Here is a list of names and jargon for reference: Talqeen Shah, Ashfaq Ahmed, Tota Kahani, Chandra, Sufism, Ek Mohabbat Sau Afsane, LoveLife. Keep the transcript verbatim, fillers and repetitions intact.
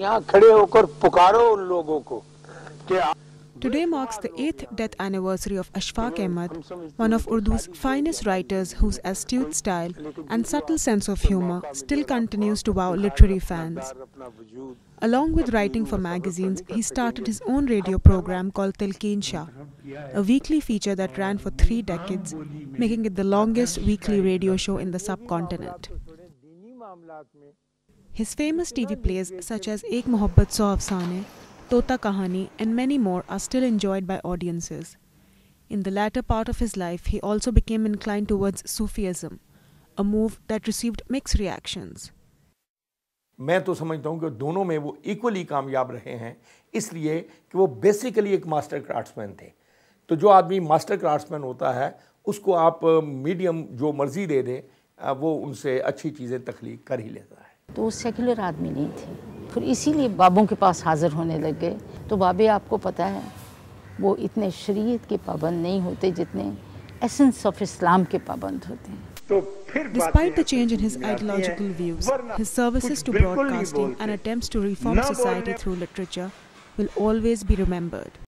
यहाँ खड़े होकर पुकारो उन लोगों को। Today marks the eighth death anniversary of Ashfaq Ahmed, one of Urdu's finest writers whose astute style and subtle sense of humor still continues to wow literary fans. Along with writing for magazines, he started his own radio program called Talqeen Shah, a weekly feature that ran for three decades, making it the longest weekly radio show in the subcontinent. His famous T V plays such as Ek Mohabbat Sau Afsane, Tota Kahani and many more are still enjoyed by audiences. In the latter part of his life, he also became inclined towards Sufism, a move that received mixed reactions. मैं तो समझता हूँ कि दोनों में वो equally कामयाब रहे हैं, इसलिए कि वो basically एक master craftsman थे। तो जो आदमी master craftsman होता है, उसको आप medium जो मर्जी दे दें, वो उनसे अच्छी चीजें तख्लीक कर ही लेता है। तो secular आदमी नहीं थे। फिर इसीलिए बाबों के पास हाजिर होने लगे। तो बाबे आपको पता है वो इतने शरीयत के पाबंद नहीं होते जितने एसेंस ऑफ इस्लाम के पाबंद होते हैं। Despite the change in his ideological views, his services to broadcasting and attempts to reform society through literature will always be remembered.